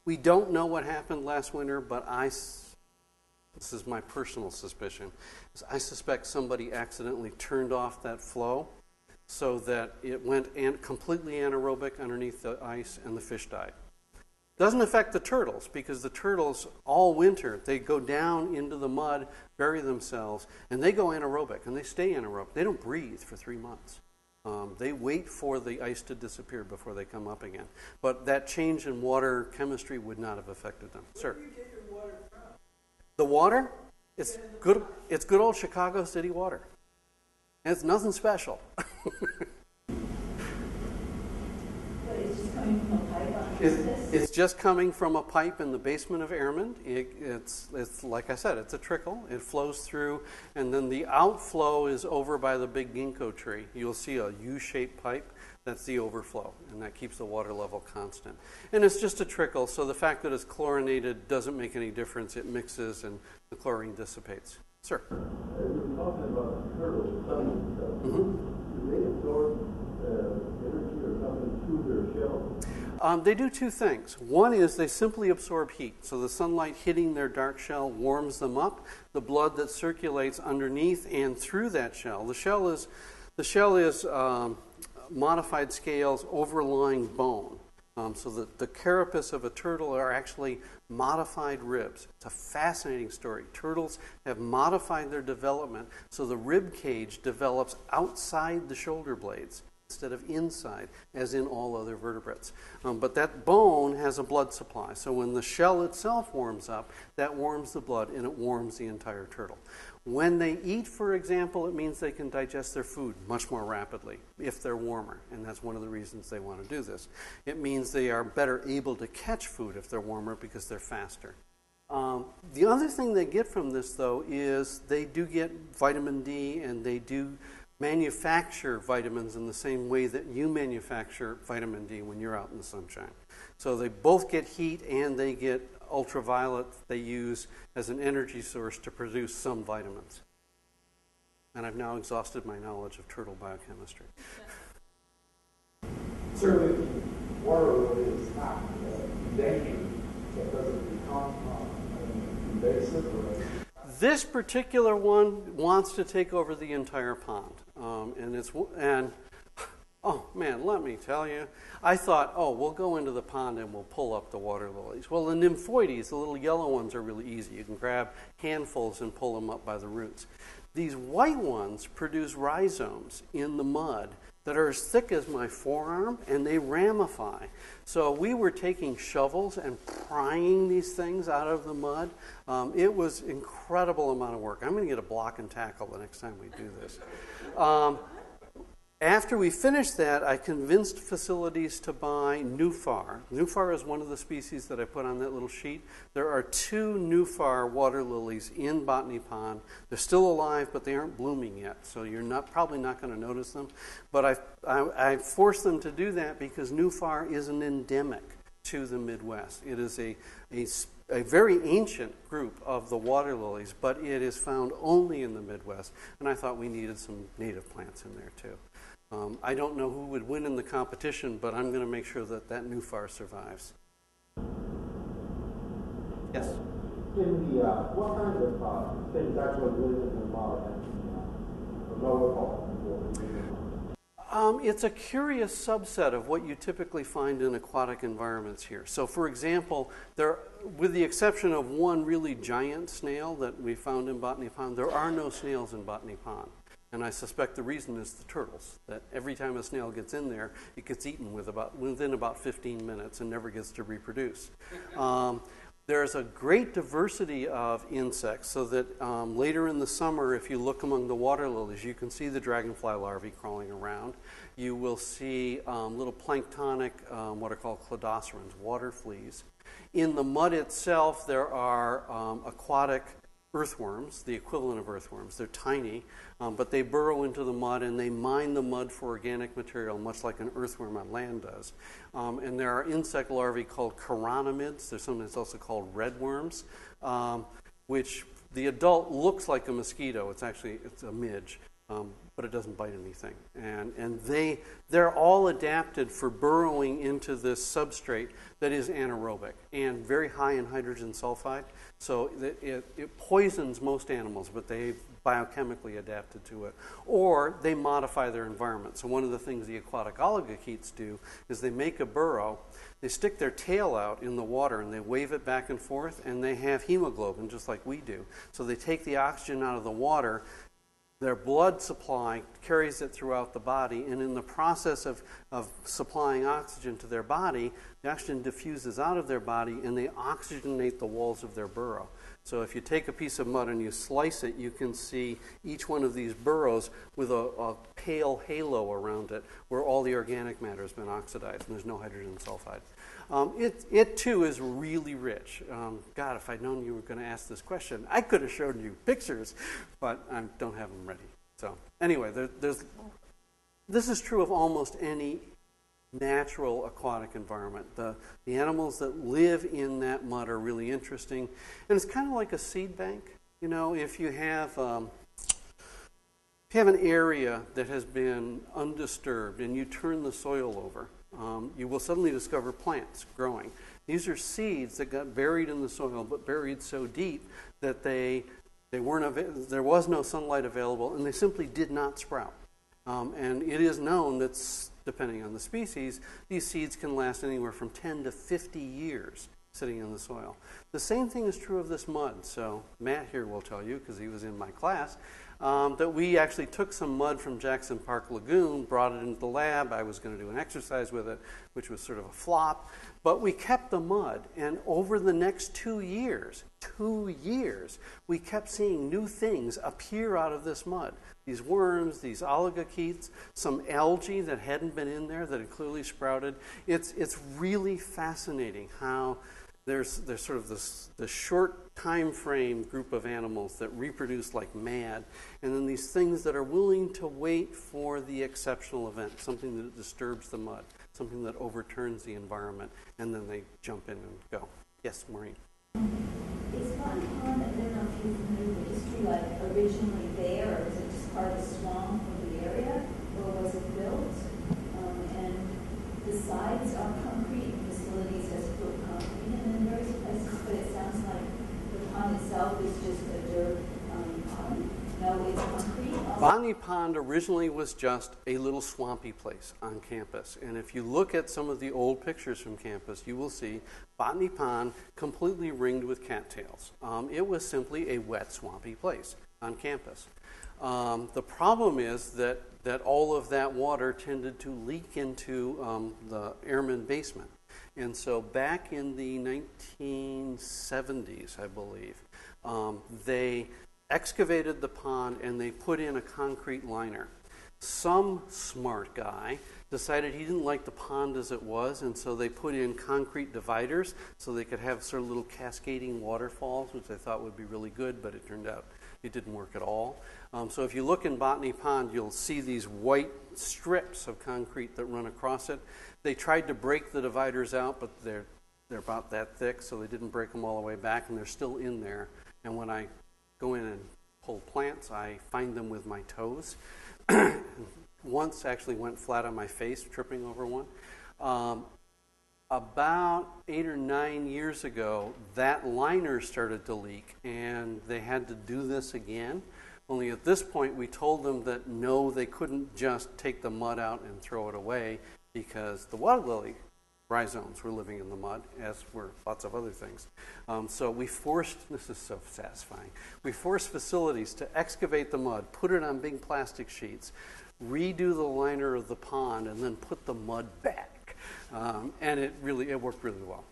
We don't know what happened last winter, but I, this is my personal suspicion, is I suspect somebody accidentally turned off that flow so that it went an- completely anaerobic underneath the ice and the fish died. Doesn't affect the turtles, because the turtles all winter, they go down into the mud, bury themselves, and they go anaerobic, and they stay anaerobic. They don't breathe for three months. Um, they wait for the ice to disappear before they come up again. But that change in water chemistry would not have affected them. Where Sir? Do you get your water from? The water? It's good, it's good old Chicago city water. And it's nothing special. But it's just coming from a pipe on your system. It's just coming from a pipe in the basement of Eirman. It, it's, it's, like I said, it's a trickle. It flows through, and then the outflow is over by the big ginkgo tree. You'll see a U-shaped pipe. That's the overflow, and that keeps the water level constant. And it's just a trickle, so the fact that it's chlorinated doesn't make any difference. It mixes, and the chlorine dissipates. Sir? You were talking about turtles, sunning stuff. Mm-hmm. Do they absorb uh, energy or something through their shells? Um, they do two things. One is they simply absorb heat. So the sunlight hitting their dark shell warms them up. The blood that circulates underneath and through that shell. The shell is, the shell is um, modified scales overlying bone. Um, so the, the carapace of a turtle are actually modified ribs. It's a fascinating story. Turtles have modified their development so the rib cage develops outside the shoulder blades instead of inside, as in all other vertebrates. Um, but that bone has a blood supply, so when the shell itself warms up, that warms the blood and it warms the entire turtle. When they eat, for example, it means they can digest their food much more rapidly if they're warmer, and that's one of the reasons they want to do this. It means they are better able to catch food if they're warmer because they're faster. Um, the other thing they get from this, though, is they do get vitamin D, and they do manufacture vitamins in the same way that you manufacture vitamin D when you're out in the sunshine. So they both get heat and they get ultraviolet they use as an energy source to produce some vitamins. And I've now exhausted my knowledge of turtle biochemistry. Certainly, water is not endangered. It doesn't become invasive. This particular one wants to take over the entire pond, um, and it's and oh man, let me tell you, I thought, oh, we'll go into the pond and we'll pull up the water lilies. Well, the nymphoides, the little yellow ones, are really easy. You can grab handfuls and pull them up by the roots. These white ones produce rhizomes in the mud that are as thick as my forearm, and they ramify. So we were taking shovels and prying these things out of the mud. Um, it was an incredible amount of work. I'm going to get a block and tackle the next time we do this. Um, after we finished that, I convinced facilities to buy Nuphar. Nuphar is one of the species that I put on that little sheet. There are two Nuphar water lilies in Botany Pond. They're still alive, but they aren't blooming yet, so you're not probably not going to notice them. But I, I, I forced them to do that because Nuphar is an endemic. to the Midwest. It is a, a, a very ancient group of the water lilies, but it is found only in the Midwest, and I thought we needed some native plants in there too. Um, I don't know who would win in the competition, but I'm going to make sure that that Nuphar survives. Yes? In the, uh, what kinds of uh, things actually live in the model? Um, it's a curious subset of what you typically find in aquatic environments here. So, for example, there, with the exception of one really giant snail that we found in Botany Pond, there are no snails in Botany Pond. And I suspect the reason is the turtles, that every time a snail gets in there, it gets eaten with about, within about fifteen minutes and never gets to reproduce. Um, there's a great diversity of insects, so that um, later in the summer, if you look among the water lilies, you can see the dragonfly larvae crawling around. You will see um, little planktonic, um, what are called cladocerans, water fleas. In the mud itself, there are um, aquatic earthworms, the equivalent of earthworms. They're tiny, um, but they burrow into the mud and they mine the mud for organic material, much like an earthworm on land does. Um, and there are insect larvae called chironomids. They're sometimes also called redworms, um, which the adult looks like a mosquito. It's actually it's a midge, um, but it doesn't bite anything. And, and they, they're all adapted for burrowing into this substrate that is anaerobic and very high in hydrogen sulfide. So it, it, it poisons most animals, but they've biochemically adapted to it. Or they modify their environment. So one of the things the aquatic oligochaetes do is they make a burrow, they stick their tail out in the water and they wave it back and forth, and they have hemoglobin just like we do. So they take the oxygen out of the water, their blood supply carries it throughout the body, and in the process of, of supplying oxygen to their body, the oxygen diffuses out of their body and they oxygenate the walls of their burrow. So if you take a piece of mud and you slice it, you can see each one of these burrows with a, a pale halo around it where all the organic matter has been oxidized and there's no hydrogen sulfide. Um, it, it too is really rich. Um, God, if I'd known you were going to ask this question, I could have shown you pictures, but I don't have them ready. So anyway, there, there's, this is true of almost any natural aquatic environment. The, the animals that live in that mud are really interesting. And it's kind of like a seed bank. You know, if you have... Um, if you have an area that has been undisturbed and you turn the soil over, Um, you will suddenly discover plants growing. These are seeds that got buried in the soil, but buried so deep that they, they weren't, there was no sunlight available, and they simply did not sprout. Um, and it is known that, depending on the species, these seeds can last anywhere from ten to fifty years sitting in the soil. The same thing is true of this mud. So Matt here will tell you, because he was in my class, Um, that we actually took some mud from Jackson Park Lagoon, brought it into the lab. I was going to do an exercise with it, which was sort of a flop. But we kept the mud, and over the next two years, two years, we kept seeing new things appear out of this mud. These worms, these oligochaetes, some algae that hadn't been in there that had clearly sprouted. It's, it's really fascinating how There's, there's sort of this, this short time frame group of animals that reproduce like mad, and then these things that are willing to wait for the exceptional event, something that disturbs the mud, something that overturns the environment, and then they jump in and go. Yes, Maureen? Is Botany Pond, I don't know if you knew the history, like originally there, or was it just part of the swamp of the area, or was it built? Um, and the sides are concrete facilities as built concrete. But it sounds like the pond itself is just a dirt um, pond. No, it's concrete. Botany Pond originally was just a little swampy place on campus. And if you look at some of the old pictures from campus, you will see Botany Pond completely ringed with cattails. Um, it was simply a wet, swampy place on campus. Um, the problem is that, that all of that water tended to leak into um, the Eirman basement. And so back in the nineteen seventies, I believe, um, they excavated the pond and they put in a concrete liner. some smart guy decided he didn't like the pond as it was, and so they put in concrete dividers so they could have sort of little cascading waterfalls, which they thought would be really good, but it turned out it didn't work at all. Um, so if you look in Botany Pond, you'll see these white strips of concrete that run across it. They tried to break the dividers out, but they're, they're about that thick, so they didn't break them all the way back, and they're still in there. And when I go in and pull plants, I find them with my toes. Once actually went flat on my face, tripping over one. Um, about eight or nine years ago, that liner started to leak, and they had to do this again. Only at this point, we told them that no, they couldn't just take the mud out and throw it away because the water lily rhizomes were living in the mud, as were lots of other things. Um, so we forced, this is so satisfying, we forced facilities to excavate the mud, put it on big plastic sheets, redo the liner of the pond, and then put the mud back. Um, and it really, it worked really well.